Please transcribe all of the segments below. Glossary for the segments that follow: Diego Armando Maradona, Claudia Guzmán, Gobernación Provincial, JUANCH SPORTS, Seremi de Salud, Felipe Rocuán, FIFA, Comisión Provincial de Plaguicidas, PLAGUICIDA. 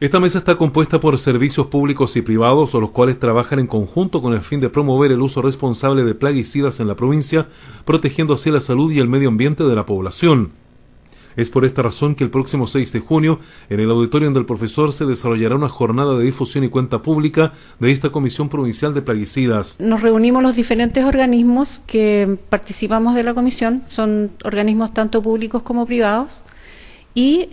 Esta mesa está compuesta por servicios públicos y privados, los cuales trabajan en conjunto con el fin de promover el uso responsable de plaguicidas en la provincia, protegiendo así la salud y el medio ambiente de la población. Es por esta razón que el próximo 6 de junio, en el auditorium del profesor, se desarrollará una jornada de difusión y cuenta pública de esta Comisión Provincial de Plaguicidas. Nos reunimos los diferentes organismos que participamos de la comisión, son organismos tanto públicos como privados, y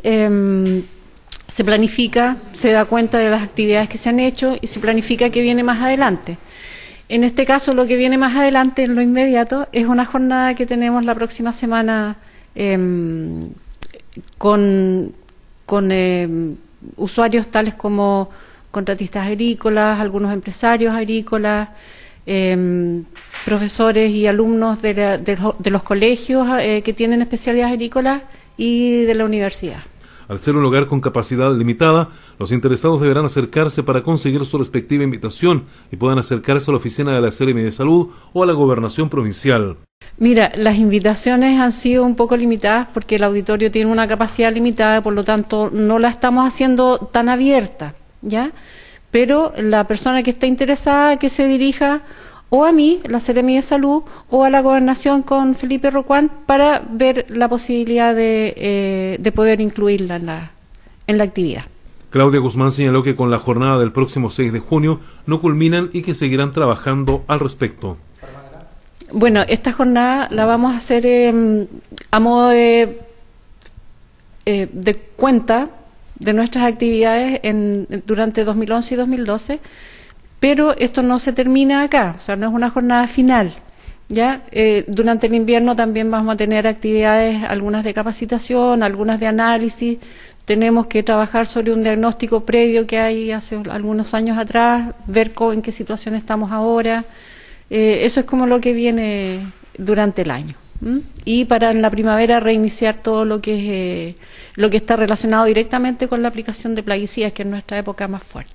se planifica, se da cuenta de las actividades que se han hecho y se planifica qué viene más adelante. En este caso, lo que viene más adelante, en lo inmediato, es una jornada que tenemos la próxima semana con usuarios tales como contratistas agrícolas, algunos empresarios agrícolas, profesores y alumnos de los colegios que tienen especialidades agrícolas y de la universidad. Al ser un lugar con capacidad limitada, los interesados deberán acercarse para conseguir su respectiva invitación y puedan acercarse a la oficina de la Seremi de Salud o a la Gobernación Provincial. Mira, las invitaciones han sido un poco limitadas porque el auditorio tiene una capacidad limitada, por lo tanto no la estamos haciendo tan abierta, ¿ya? Pero la persona que está interesada que se dirija o a mí, la Seremi de Salud, o a la Gobernación con Felipe Rocuán para ver la posibilidad de poder incluirla en la actividad. Claudia Guzmán señaló que con la jornada del próximo 6 de junio no culminan y que seguirán trabajando al respecto. Bueno, esta jornada la vamos a hacer a modo de cuenta de nuestras actividades durante 2011 y 2012, pero esto no se termina acá, o sea, no es una jornada final, ¿ya? Durante el invierno también vamos a tener actividades, algunas de capacitación, algunas de análisis. Tenemos que trabajar sobre un diagnóstico previo que hay hace algunos años atrás, ver en qué situación estamos ahora. Eso es como lo que viene durante el año. Y para en la primavera reiniciar todo lo que está relacionado directamente con la aplicación de plaguicidas, que es nuestra época más fuerte.